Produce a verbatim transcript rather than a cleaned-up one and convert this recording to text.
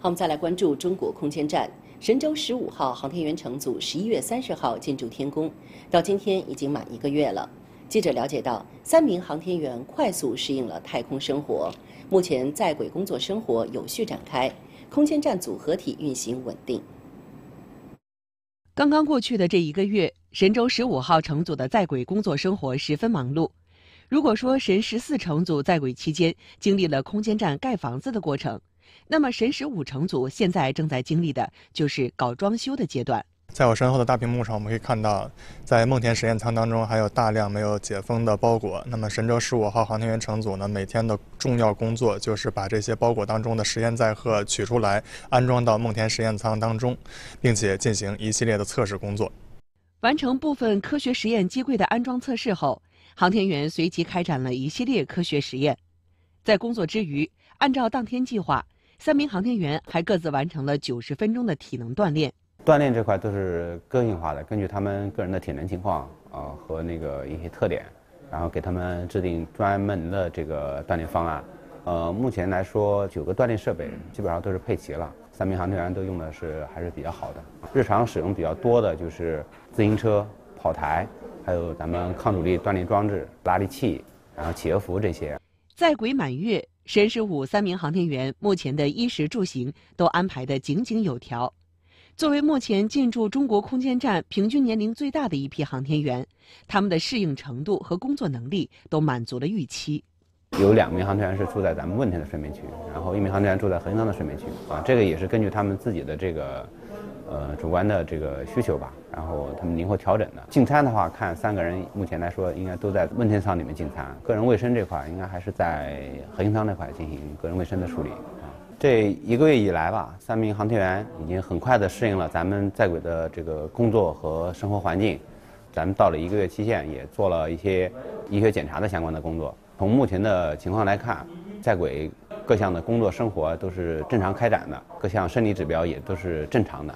好，我们再来关注中国空间站。 神舟十五号航天员乘组十一月三十号进驻天宫，到今天已经满一个月了。记者了解到，三名航天员快速适应了太空生活，目前在轨工作生活有序展开，空间站组合体运行稳定。刚刚过去的这一个月，神舟十五号乘组的在轨工作生活十分忙碌。如果说神十四乘组在轨期间经历了空间站盖房子的过程， 那么，神十五乘组现在正在经历的就是搞装修的阶段。在我身后的大屏幕上，我们可以看到，在梦田实验舱当中还有大量没有解封的包裹。那么，神舟十五号航天员乘组呢，每天的重要工作就是把这些包裹当中的实验载荷取出来，安装到梦田实验舱当中，并且进行一系列的测试工作。完成部分科学实验机柜的安装测试后，航天员随即开展了一系列科学实验。在工作之余，按照当天计划， 三名航天员还各自完成了九十分钟的体能锻炼。锻炼这块都是个性化的，根据他们个人的体能情况啊、呃、和那个一些特点，然后给他们制定专门的这个锻炼方案。呃，目前来说，九个锻炼设备基本上都是配齐了，三名航天员都用的是还是比较好的。日常使用比较多的就是自行车、跑台，还有咱们抗阻力锻炼装置、拉力器，然后企鹅服这些。在轨满月。 神十五三名航天员目前的衣食住行都安排得井井有条。作为目前进驻中国空间站平均年龄最大的一批航天员，他们的适应程度和工作能力都满足了预期。有两名航天员是住在咱们问天的睡眠区，然后一名航天员住在核心舱的睡眠区。啊，这个也是根据他们自己的这个，呃，主观的这个需求吧，然后他们灵活调整的。进餐的话，看三个人目前来说应该都在问天舱里面进餐。个人卫生这块应该还是在核心舱这块进行个人卫生的处理。啊，这一个月以来吧，三名航天员已经很快的适应了咱们在轨的这个工作和生活环境。咱们到了一个月期限，也做了一些医学检查的相关的工作。 从目前的情况来看，在轨各项的工作生活都是正常开展的，各项生理指标也都是正常的。